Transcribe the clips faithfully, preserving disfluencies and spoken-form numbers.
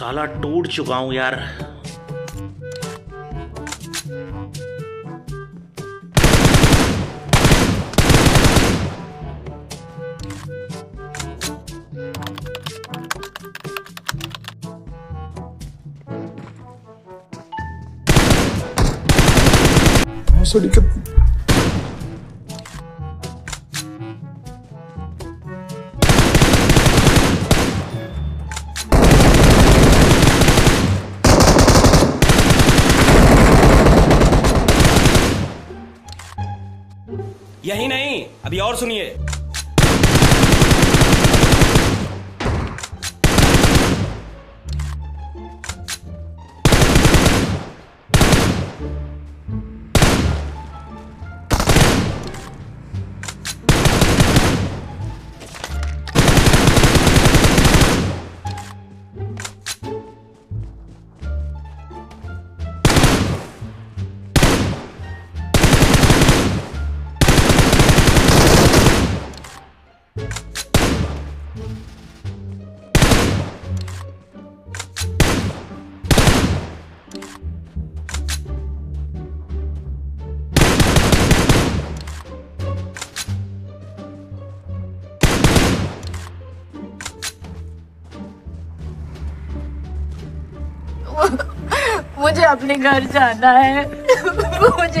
साला टूट चुका हूं यार। सॉरी यही नहीं, अभी और सुनिए। मुझे अपने घर जाना है। मुझे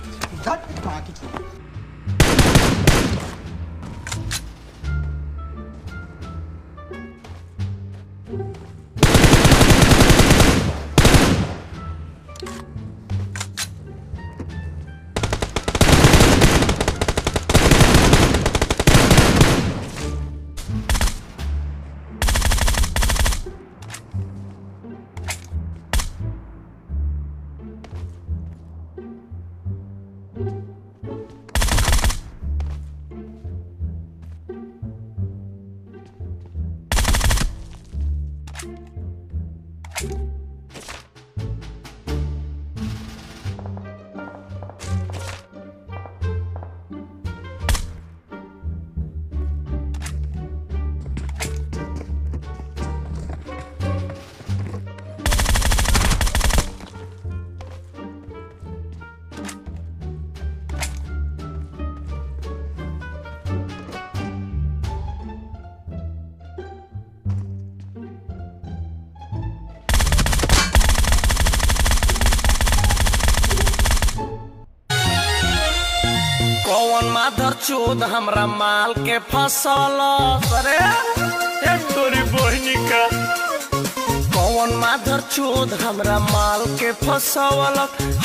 माधर चोद हमरा माल के फसल अरे तोरी बहनी का कौन माधर चोद हमरा माल के फसवलक।